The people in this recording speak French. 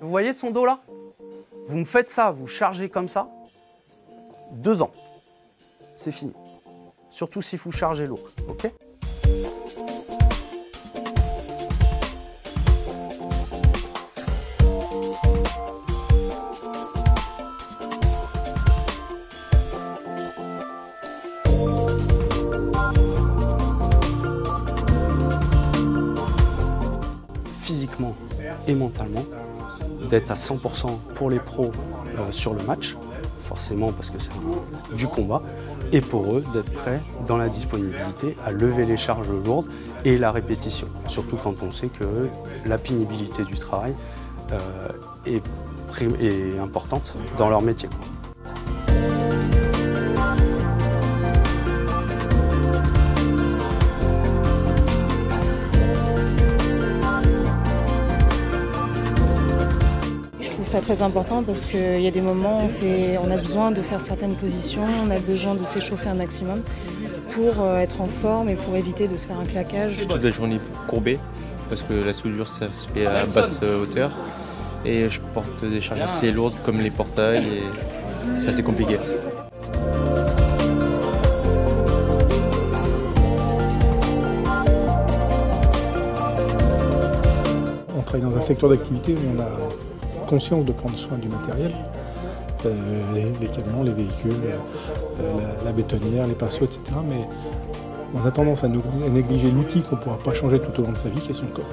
Vous voyez son dos là? Vous me faites ça, vous chargez comme ça, 2 ans, c'est fini. Surtout si vous chargez lourd, ok? Physiquement et mentalement, d'être à 100% pour les pros sur le match, forcément parce que c'est du combat, et pour eux d'être prêts dans la disponibilité à lever les charges lourdes et la répétition, surtout quand on sait que la pénibilité du travail est importante dans leur métier. C'est très important parce qu'il y a des moments où on a besoin de faire certaines positions, on a besoin de s'échauffer un maximum pour être en forme et pour éviter de se faire un claquage. Toute la journée courbée parce que la soudure ça se fait à basse hauteur et je porte des charges assez lourdes comme les portails et c'est assez compliqué. On travaille dans un secteur d'activité où on a conscience de prendre soin du matériel, les camions, les véhicules, la bétonnière, les pinceaux, etc. Mais on a tendance à négliger l'outil qu'on ne pourra pas changer tout au long de sa vie, qui est son corps.